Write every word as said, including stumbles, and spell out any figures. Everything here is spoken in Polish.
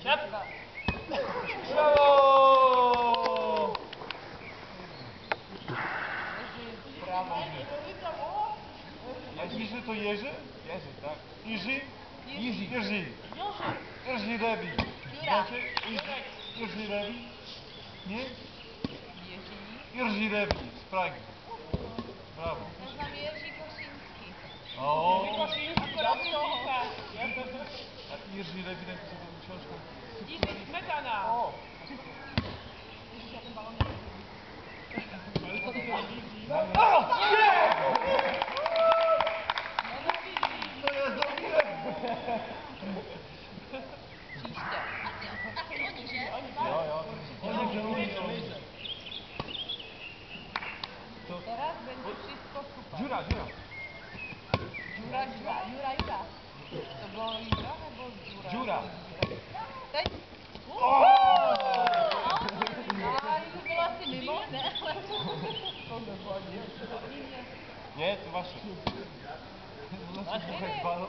Siatka! Brawo! Brawo! A Jerzy to Jerzy? Jerzy, tak. Jerzy? Jerzy. Jerzy. Jerzy Lewi. Znacie? Jerzy Lewi? Nie? Jerzy Lewi z Pragi. Brawo. O, a Jerzy Lewi napisał tą książkę. Jerzy Smetana. O. Teraz będzie wszystko super. Dziura, dziura. Dziura, dziura, dziura, dziura. To było dziura, albo dziura. Dziura. O! A to była symboliczne. Nie, to wasze. Nasze kuchać balon.